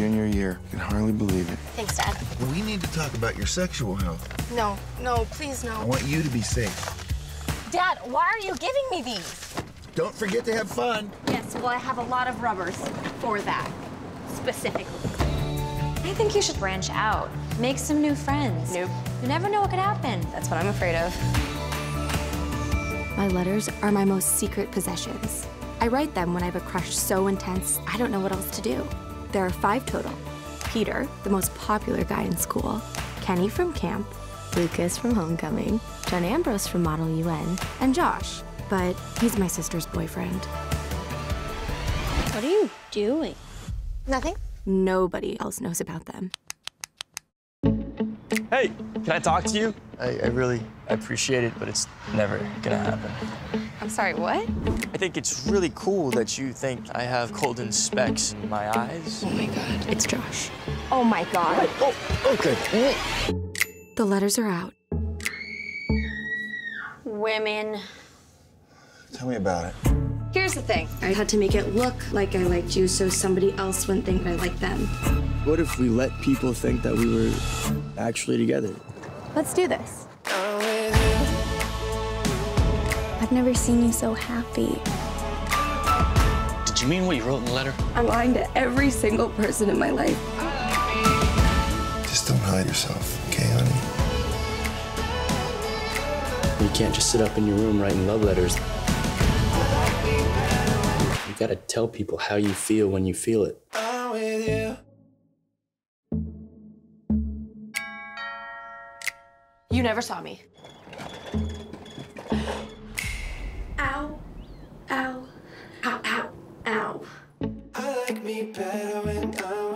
junior year. I can hardly believe it. Thanks, Dad. We need to talk about your sexual health. No, no, please no. I want you to be safe. Dad, why are you giving me these? Don't forget to have fun. Yes, well, I have a lot of rubbers for that, specifically. I think you should branch out. Make some new friends. Nope. You never know what could happen. That's what I'm afraid of. My letters are my most secret possessions. I write them when I have a crush so intense, I don't know what else to do. There are 5 total. Peter, the most popular guy in school, Kenny from camp, Lucas from homecoming, John Ambrose from Model UN, and Josh, but he's my sister's boyfriend. What are you doing? Nothing. Nobody else knows about them. Hey, can I talk to you? I really appreciate it, but it's never gonna happen. I'm sorry, what? I think it's really cool that you think I have golden specks in my eyes. Oh my God, it's Josh. Oh my God. Oh, okay. The letters are out. Women. Tell me about it. Here's the thing. I had to make it look like I liked you so somebody else wouldn't think I liked them. What if we let people think that we were actually together? Let's do this. I've never seen you so happy. Did you mean what you wrote in the letter? I'm lying to every single person in my life. Just don't hide yourself, okay, honey? You can't just sit up in your room writing love letters. You gotta tell people how you feel when you feel it. I'm with you. You never saw me. Ow, ow, ow, ow, ow. I like me better when I'm